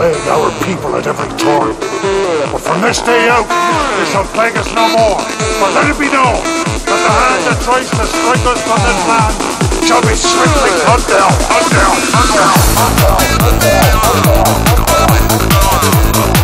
Plague our people at every turn. But from this day out, they shall plague us no more. But let it be known that the hand that tries to strike us from this land shall be swiftly cut down, cut down, cut down, cut down, cut down, cut down, cut down, cut down.